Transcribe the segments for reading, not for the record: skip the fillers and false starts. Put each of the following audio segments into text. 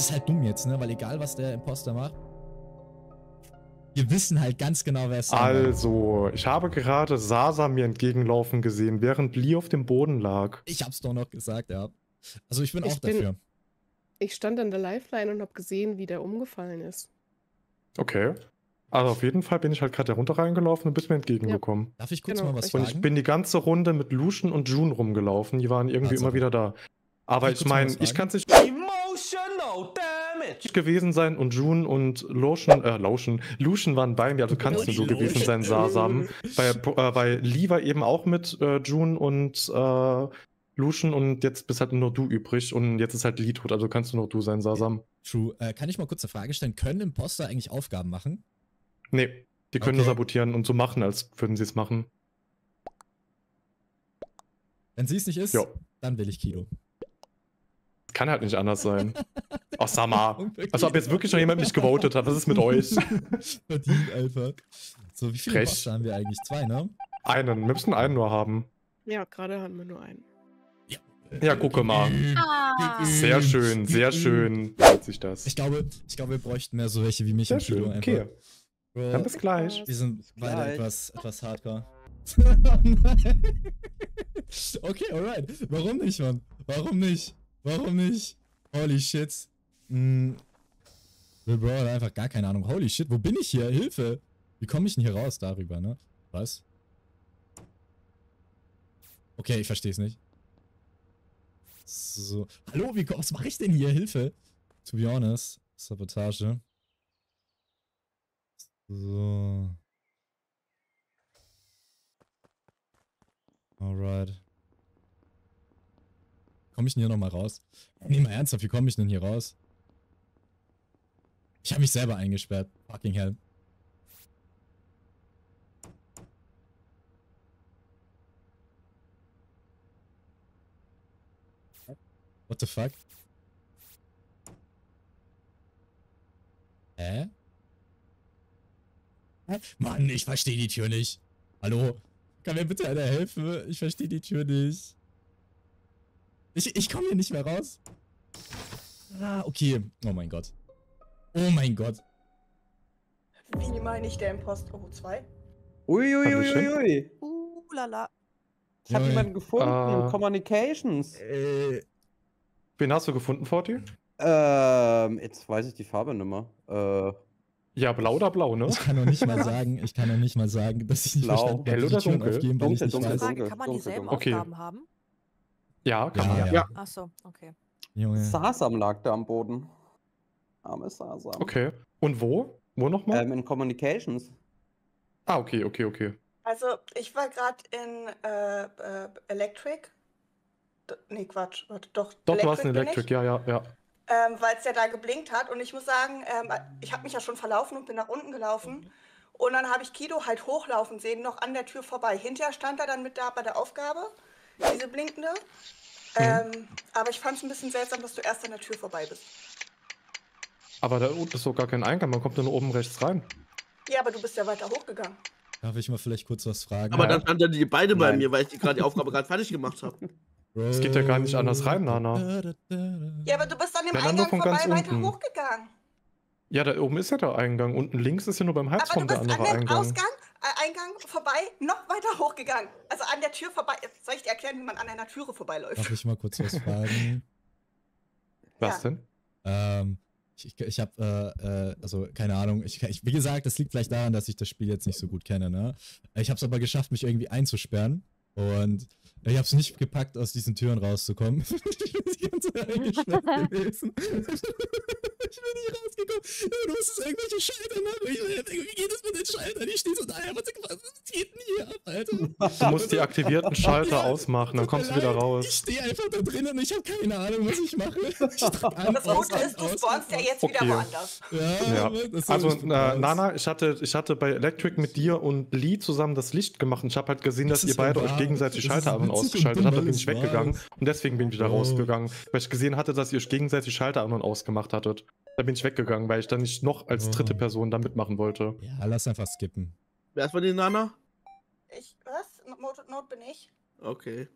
ist halt dumm jetzt, ne? Weil egal, was der Imposter macht, wir wissen halt ganz genau, wer es ist. Also, ich habe gerade Sasa mir entgegenlaufen gesehen, während Lee auf dem Boden lag. Ich hab's doch noch gesagt, ja. Also ich bin auch dafür. Ich stand an der Lifeline und habe gesehen, wie der umgefallen ist. Okay. Also auf jeden Fall bin ich halt gerade runter reingelaufen und bist mir entgegengekommen. Ja. Darf ich kurz mal was fragen? Und ich bin die ganze Runde mit Luschen und June rumgelaufen. Die waren irgendwie immer wieder da. Aber ich meine, ich kann es nicht gewesen sein und June und Luschen waren bei mir, also kannst du so gewesen sein, Sasam. Weil Lee war eben auch mit June und Luschen und jetzt bist halt nur du übrig und jetzt ist halt Lee tot, also kannst du noch du sein, Sasam. True. Kann ich mal kurz eine Frage stellen? Können Imposter eigentlich Aufgaben machen? Nee, die können nur sabotieren und so machen, als würden sie es machen. Wenn sie es nicht ist, dann will ich Kido. Kann halt nicht anders sein. Oh, Summer. Also ob jetzt wirklich noch jemand mich gewotet hat, was ist mit euch? Verdient, Alter. So, wie viele Imposter haben wir eigentlich? 2, ne? Einen. Wir müssen einen nur haben. Ja, gerade haben wir nur einen. Ja, gucke mal. Sehr schön, sehr schön. Hört sich das. Ich glaube, wir bräuchten mehr so welche wie mich. Sehr schön, okay. Bro, dann bis gleich. Wir sind beide etwas hardcore. Oh nein. Okay, alright. Warum nicht, Mann? Warum nicht? Warum nicht? Holy shit. Bro hat einfach gar keine Ahnung. Holy shit, wo bin ich hier? Hilfe! Wie komme ich denn hier raus darüber, ne? Was? Okay, ich verstehe es nicht. So. Hallo, was mache ich denn hier? Hilfe! To be honest. Sabotage. So. Alright. Komme ich denn hier nochmal raus? Nee, mal ernsthaft, wie komme ich denn hier raus? Ich habe mich selber eingesperrt. Fucking hell. What the fuck? Hä? Mann, ich verstehe die Tür nicht. Hallo? Kann mir bitte einer helfen? Ich verstehe die Tür nicht. Ich komme hier nicht mehr raus. Ah, okay. Oh mein Gott. Oh mein Gott. Wie meine ich der Imposter? Oh, 2? Uiuiuiui. Lala. Ich habe jemanden gefunden. Communications. Wen hast du gefunden, Forty? Jetzt weiß ich die Farbe nicht mehr. Ja, blau oder blau, ne? Ich kann noch nicht mal sagen, dass ich nicht verstanden habe, dass ich aufgeben, weil ich nicht weiß. Kann man dieselben Aufgaben haben? Ja, kann man. Ja. Achso, okay. Junge. Sasam lag da am Boden. Arme Sasam. Okay. Und wo? Wo nochmal? In Communications. Ah, okay, okay, okay. Also, ich war gerade in Electric. Nee, Quatsch. Doch, du warst in Electric, ja. Weil es ja da geblinkt hat. Und ich muss sagen, ich habe mich ja schon verlaufen und bin nach unten gelaufen. Und dann habe ich Kido halt hochlaufen sehen, noch an der Tür vorbei. Hinterher stand er dann mit da bei der Aufgabe, diese blinkende. Aber ich fand es ein bisschen seltsam, dass du erst an der Tür vorbei bist. Aber da unten ist doch gar kein Eingang, man kommt nur oben rechts rein. Ja, aber du bist ja weiter hochgegangen. Darf ich mal vielleicht kurz was fragen? Aber dann standen die beide bei mir, weil ich die Aufgabe gerade fertig gemacht habe. Es geht ja gar nicht anders rein, Nana. Ja, aber du bist an dem Eingang vorbei weiter hochgegangen. Ja, da oben ist ja der Eingang. Unten links ist ja nur beim Heizraum der andere Eingang. Aber du bist an dem Eingang vorbei noch weiter hochgegangen. Also an der Tür vorbei. Soll ich dir erklären, wie man an einer Türe vorbeiläuft? Darf ich mal kurz was fragen? Was denn? Ich habe, also keine Ahnung, wie gesagt, das liegt vielleicht daran, dass ich das Spiel jetzt nicht so gut kenne, ne? Ich habe es aber geschafft, mich irgendwie einzusperren und ich habe es nicht gepackt, aus diesen Türen rauszukommen. Ich bin die ganze Zeit eingeschnappt gewesen. Ich bin nicht rausgekommen. Du musst es irgendwelche Schalter machen. Wie geht es mit den Schaltern? Ich stehe so da, was geht denn hier ab, Alter? Du musst die aktivierten Schalter ausmachen, dann kommst du wieder raus. Ich stehe einfach da drin und ich habe keine Ahnung, was ich mache. Das Gute ist, du spawnst ja jetzt wieder woanders. Ja. Also, Nana, ich hatte bei Electric mit dir und Lee zusammen das Licht gemacht und ich habe halt gesehen, dass ihr beide euch gegenseitig Schalter haben ausgeschaltet habt, dann bin ich weggegangen und deswegen bin ich wieder rausgegangen, weil ich gesehen hatte, dass ihr euch gegenseitig Schalter an und ausgemacht hattet. Da bin ich weggegangen, weil ich dann nicht noch als dritte Person da mitmachen wollte. Ja, lass einfach skippen. Wer ist bei dir, Nana? Was? Not bin ich. Okay.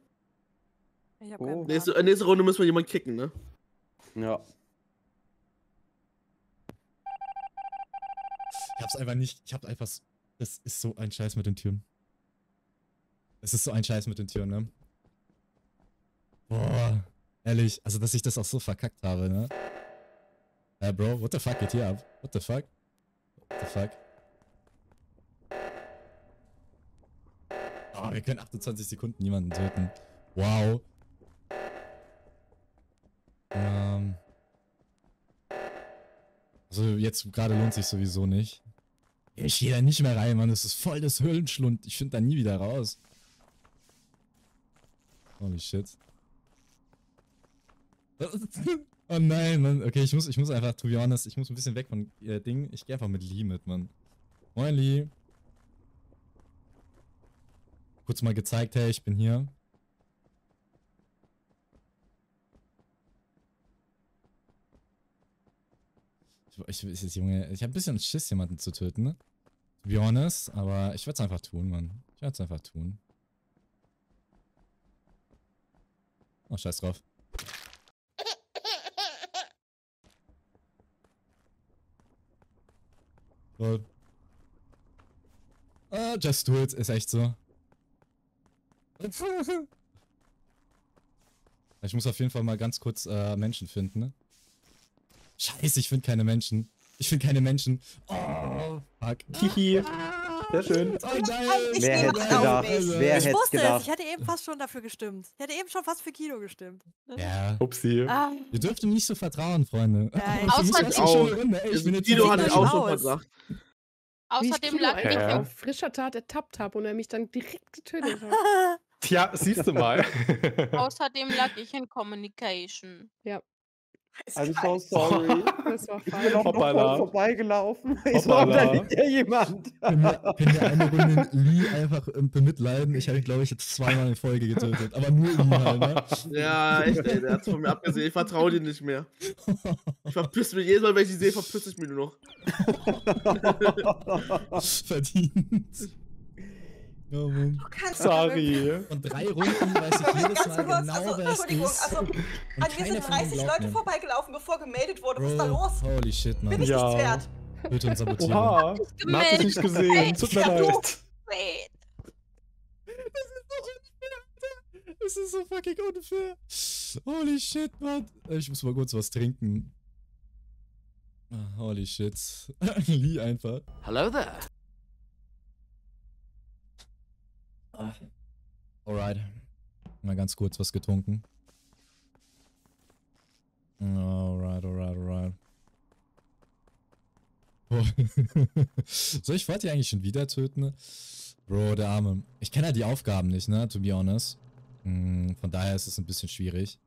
Ich hab keinen Plan. Nächste Runde müssen wir jemanden kicken, ne? Ja. Ich hab's einfach nicht. Ich hab einfach. Das ist so ein Scheiß mit den Türen. Es ist so ein Scheiß mit den Türen, ne? Boah. Ehrlich. Also, dass ich das auch so verkackt habe, ne? Bro, what the fuck geht hier ab? What the fuck? What the fuck? Oh, wir können 28 Sekunden niemanden töten. Wow. Also jetzt gerade lohnt sich sowieso nicht. Ich gehe da nicht mehr rein, Mann. Das ist voll das Höhlenschlund. Ich finde da nie wieder raus. Holy shit. Oh nein, Mann. Okay, ich muss einfach, to be honest, ich muss ein bisschen weg von Ding. Ich gehe einfach mit Lee mit, Mann. Moin, Lee. Kurz mal gezeigt, hey, ich bin hier. Ich habe ein bisschen Schiss, jemanden zu töten, ne? To be honest, aber ich werde es einfach tun, Mann. Ich werde es einfach tun. Oh, scheiß drauf. Lol. Ah, just do it, ist echt so. Ich muss auf jeden Fall mal ganz kurz Menschen finden, ne? Scheiße, ich finde keine Menschen. Ich finde keine Menschen. Oh, fuck. Hihi. Sehr schön. Oh, nein. Wer hätte es gedacht? Ich wusste es. Ich hätte eben fast schon dafür gestimmt. Ich hätte eben schon fast für Kido gestimmt. Ja. Upsi. Ihr dürft ihm nicht so vertrauen, Freunde. Ja, Kido hat es auch schon vertraut. Außerdem lag ich auf frischer Tat ertappt habe und er mich dann direkt getötet hat. Tja, siehst du mal. Außerdem lag ich in Communication. Ja. I'm so sorry. Das war ich bin auch noch vorbeigelaufen. Ich war da nicht jemand. Können wir eine Runde Lee einfach bemitleiden? Ich habe ihn, glaube ich, jetzt zweimal in Folge getötet. Aber nur ihn halt, ne? Ja, echt, ey, der hat's von mir abgesehen. Ich vertraue dir nicht mehr. Ich verpiss mich jedes Mal, wenn ich die sehe, verpiss ich mich nur noch. Verdient. Oh, Mann. Sorry. Von 3 Runden weiß ich jedes Mal genau, wer es ist. Also, an mir sind 30 Leute vorbeigelaufen, bevor gemeldet wurde. Was ist da los? Holy shit, Mann. Bin ich nichts wert. Bitte uns sabotieren. Oha. Hab ich nicht gesehen. Tut mir leid. Das ist so unfair. Das ist so fucking unfair. Holy shit, Mann. Ich muss mal kurz was trinken. Holy shit. Lee einfach. Hello there. Alright. Mal ganz kurz was getrunken. Alright, alright, alright. Oh. So, ich wollte die eigentlich schon wieder töten, ne? Bro, der Arme. Ich kenne ja die Aufgaben nicht, ne? To be honest. Von daher ist es ein bisschen schwierig.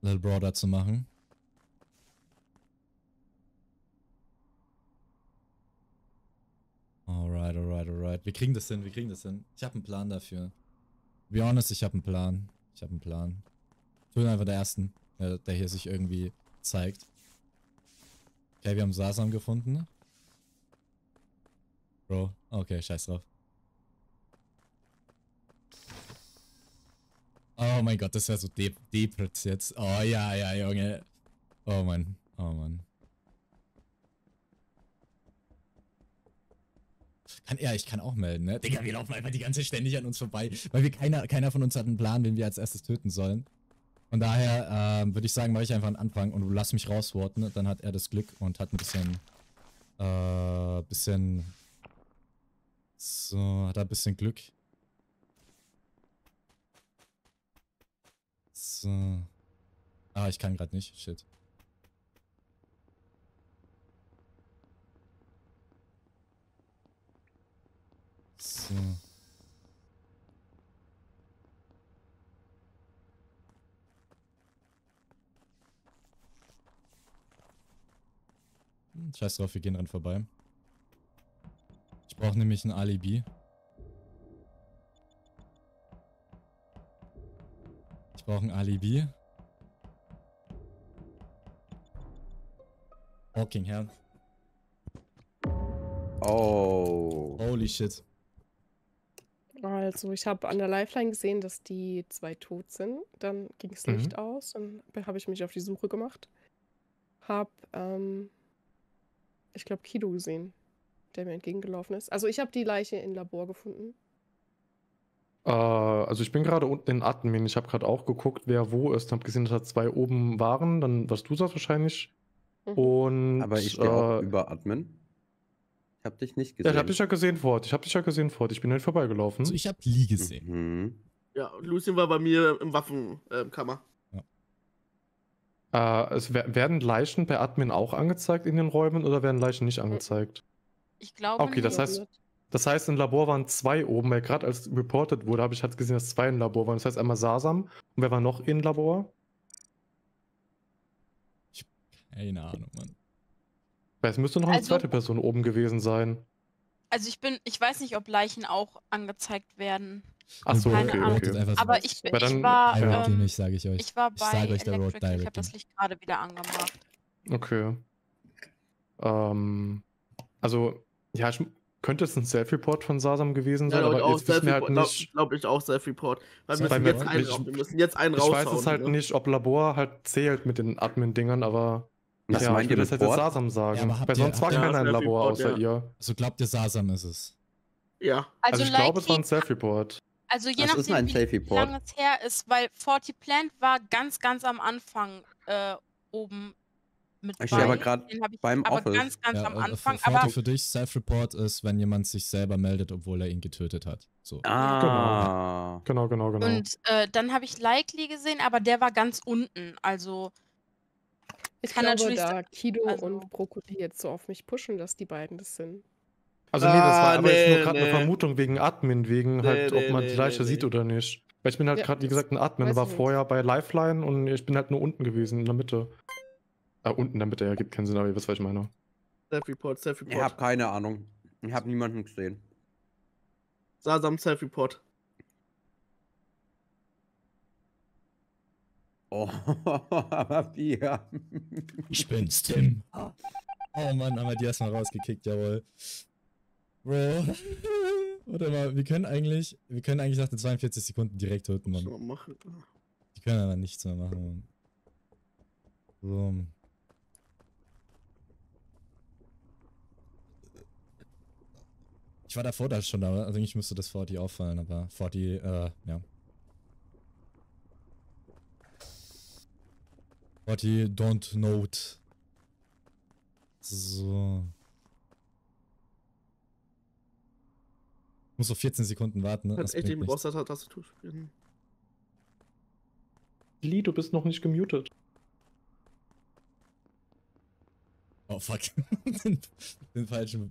Little Brother zu machen. Alright, alright, alright. Wir kriegen das hin, wir kriegen das hin. Ich habe einen Plan dafür. Be honest, ich habe einen Plan. Ich habe einen Plan. Ich bin einfach der Ersten, der hier sich irgendwie zeigt. Okay, wir haben Sasam gefunden. Bro, okay, scheiß drauf. Oh mein Gott, das wäre so depritz jetzt. Oh ja, ja, Junge. Oh Mann, oh Mann. Ja, ich kann auch melden, ne? Digga, wir laufen einfach die ganze ständig an uns vorbei, weil wir keiner von uns hat einen Plan, wen wir als erstes töten sollen. Von daher würde ich sagen, mache ich einfach einen Anfang und lass mich rausworten. Dann hat er das Glück und hat ein bisschen, so, hat er ein bisschen Glück. So. Ah, ich kann gerade nicht, shit. So. Scheiß drauf, wir gehen dran vorbei. Ich brauche nämlich ein Alibi. Ich brauche ein Alibi. Fucking hell. Oh. Holy shit. Also ich habe an der Lifeline gesehen, dass die 2 tot sind. Dann ging das Licht aus. Dann habe ich mich auf die Suche gemacht. Hab ich glaube, Kido gesehen, der mir entgegengelaufen ist. Also ich habe die Leiche im Labor gefunden. Also ich bin gerade unten in Admin. Ich habe gerade auch geguckt, wer wo ist. Ich habe gesehen, dass da zwei oben waren. Dann warst du das wahrscheinlich. Mhm. Und, aber ich stehe auch über Admin. Ich habe dich nicht gesehen. Ja, ich habe dich ja gesehen, Forty. Ich bin halt vorbeigelaufen. Also ich habe Lee gesehen. Mhm. Ja, und Luschen war bei mir im Waffenkammer. Ja. Es werden Leichen per Admin auch angezeigt in den Räumen oder werden Leichen nicht angezeigt? Ich glaube nicht. Okay, das heißt, im Labor waren zwei oben, weil gerade als reported wurde, habe ich halt gesehen, dass zwei im Labor waren. Das heißt einmal Sasam. Und wer war noch im Labor? Ich habe keine Ahnung, Mann. Weil es müsste noch eine zweite Person oben gewesen sein. Also ich weiß nicht, ob Leichen auch angezeigt werden. Achso, okay. Aber ich war bei Electrical, ich habe das Licht gerade wieder angemacht. Okay. Also, ja, könnte es ein Self-Report von Sasam gewesen sein, ja, aber jetzt wissen wir halt nicht... Glaube ich auch Self-Report, weil wir müssen jetzt einen raushauen. Ich weiß es halt nicht, ob Labor halt zählt mit den Admin-Dingern, aber... Was ja, meint ihr, das hätte Sasam sagen. Ja, weil sonst war keiner im Labor außer ihr. Also glaubt ihr, Sasam ist es? Ja. Also ich glaube, es war ein Self-Report. Also je nachdem, wie lange es her ist, weil Forty Plant war ganz, ganz am Anfang oben mit bei. Ich stehe aber gerade beim Office. Ganz am Anfang. Aber für dich, Self-Report ist, wenn jemand sich selber meldet, obwohl er ihn getötet hat. So. Ah. Genau. Und dann habe ich Likely gesehen, aber der war ganz unten, also... Ich kann glaube, natürlich da Kido und Brokkoli jetzt so auf mich pushen, dass die beiden das sind. Also nee, das war aber jetzt nur gerade eine Vermutung wegen Admin, ob man die Leiche sieht oder nicht. Weil ich bin halt gerade, wie gesagt, ein Admin, war vorher bei Lifeline und ich bin halt nur unten gewesen, in der Mitte. Unten in der Mitte, ja, gibt keinen Sinn, aber ihr wisst, was ich meine. Self-Report. Ich habe keine Ahnung. Ich habe niemanden gesehen. Sasam Self-Report. Oh, aber wir... Spinnst, Tim. Oh Mann, haben wir die erstmal rausgekickt, jawohl. Bro. Warte mal, wir können eigentlich nach den 42 Sekunden direkt töten, Mann. Die können aber nichts mehr machen, Mann. So. Ich war davor da schon da, also ich müsste das Forty auffallen, aber Forty, ja. Forty, don't note. So. Ich muss auf 14 Sekunden warten, ne? Das echt den Boss hat das zu spielen. Lee, du bist noch nicht gemutet. Oh fuck. den falschen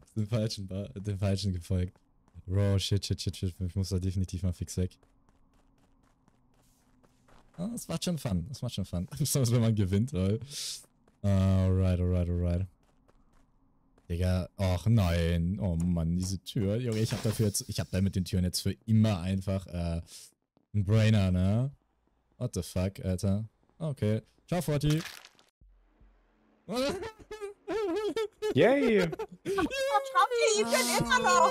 gefolgt. Raw, shit. Ich muss da definitiv mal fix weg. Das macht schon Fun, Besonders wenn man gewinnt, weil. Alright. Digga, ach nein. Oh Mann, diese Tür. Junge, ich hab da mit den Türen jetzt für immer einfach einen Brainer, ne? What the fuck, Alter. Okay. Ciao, Forty. Yay! Ich bin immer noch!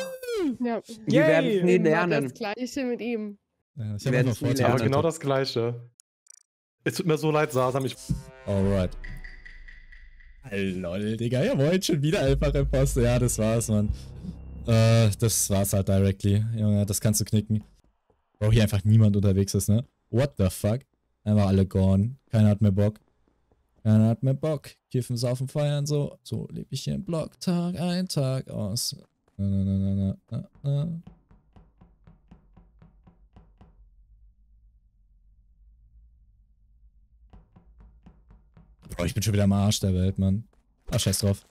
Ja. Wir werden es nie lernen. Das Gleiche mit ihm. Ja, ich habe Forty. Aber genau das Gleiche. Es tut mir so leid, Sasam, Alright. Lol, Digga, jawohl, schon wieder einfach Imposter. Ja, das war's, Mann. Das war's halt directly. Junge, das kannst du knicken. Wo hier einfach niemand unterwegs ist, ne? What the fuck? Einfach alle gone. Keiner hat mehr Bock. Kiffen, saufen, feiern, so. So lebe ich hier im Block Tag ein, Tag aus. Na. Bro, ich bin schon wieder am Arsch der Welt, Mann. Ach, scheiß drauf.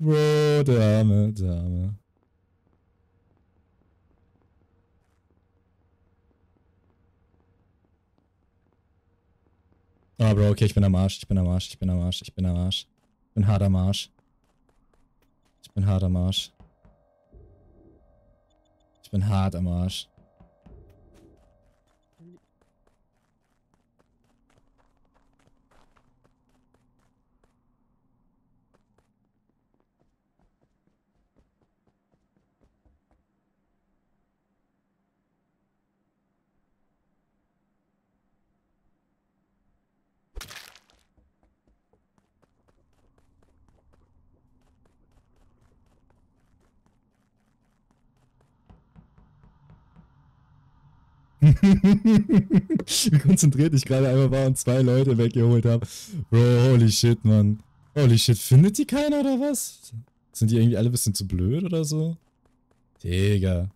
Bro, der Arme. Ah, Bro, okay, ich bin am Arsch. Ich bin hart am Arsch. Wie konzentriert ich gerade einmal war und zwei Leute weggeholt habe. Bro, holy shit, Mann. Holy shit, findet die keiner oder was? Sind die irgendwie alle ein bisschen zu blöd oder so? Digga.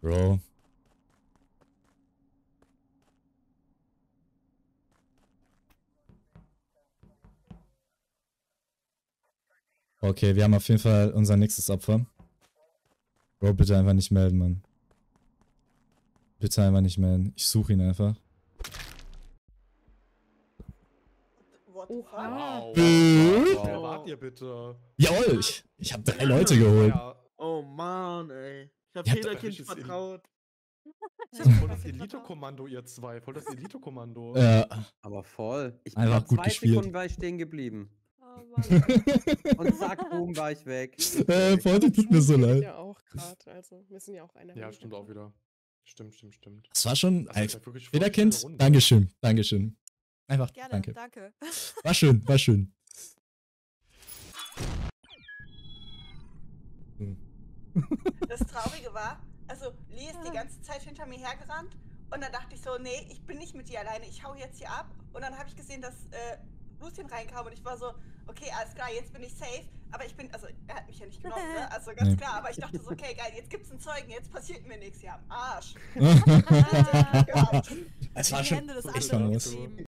Bro. Okay, wir haben auf jeden Fall unser nächstes Opfer. Bro, bitte einfach nicht melden, Mann. Bitte einfach nicht melden. Ich suche ihn einfach. Oha. Wer wart ihr bitte? Jawohl, ich hab 3 Leute geholt. Oh Mann, ey. Ich hab Federkind vertraut. Voll das Elite-Kommando, ihr zwei. Voll das Elite-Kommando. Ja. Aber voll. Ich bin einfach gut 2 gespielt. Sekunden war ich stehen geblieben. Und zack, boom, war ich weg. Forty, tut mir so leid. Ja, auch gerade. Also, wir sind ja auch einer. Ja, stimmt auch wieder. Stimmt. Das war schon einfach. Federkind, Dankeschön. Einfach, gerne, danke. War schön. Das Traurige war, also Lee ist die ganze Zeit hinter mir hergerannt und dann dachte ich so, nee, ich bin nicht mit dir alleine, ich hau jetzt hier ab. Und dann habe ich gesehen, dass Luschen reinkam und ich war so, okay, alles klar, jetzt bin ich safe, aber ich bin, also er hat mich ja nicht genommen, ne? Also ganz klar, aber ich dachte so, okay, geil, jetzt gibt's einen Zeugen, jetzt passiert mir nichts, ja, am Arsch. Es war schon echt